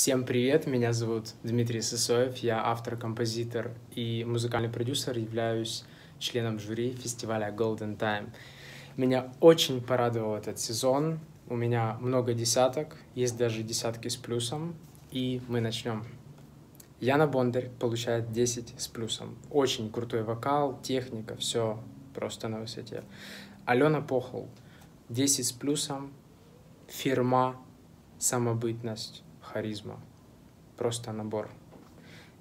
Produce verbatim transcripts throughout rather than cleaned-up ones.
Всем привет, меня зовут Дмитрий Сысоев, я автор, композитор и музыкальный продюсер, являюсь членом жюри фестиваля Golden Time. Меня очень порадовал этот сезон, у меня много десяток, есть даже десятки с плюсом, и мы начнем. Яна Бондарь получает десять с плюсом, очень крутой вокал, техника, все просто на высоте. Алена Похол, десять с плюсом, фирма, самобытность. Харизма. Просто набор.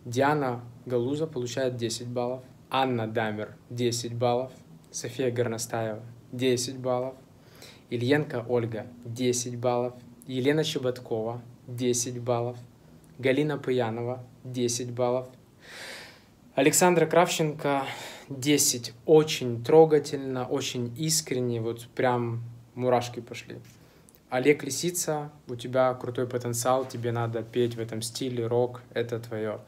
Диана Галуза получает десять баллов. Анна Дамер десять баллов. София Горностаева десять баллов. Ильенко Ольга десять баллов. Елена Щеботкова десять баллов. Галина Паянова десять баллов. Александра Кравченко десять. Очень трогательно, очень искренне. Вот прям мурашки пошли. Олег Лисица, у тебя крутой потенциал, тебе надо петь в этом стиле, рок, это твое.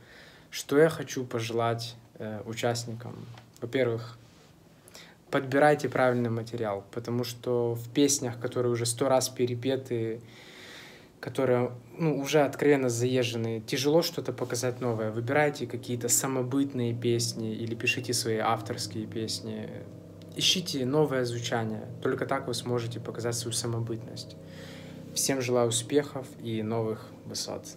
Что я хочу пожелать э, участникам? Во-первых, подбирайте правильный материал, потому что в песнях, которые уже сто раз перепеты, которые ну, уже откровенно заезжены, тяжело что-то показать новое. Выбирайте какие-то самобытные песни или пишите свои авторские песни. Ищите новое звучание, только так вы сможете показать свою самобытность. Всем желаю успехов и новых высот.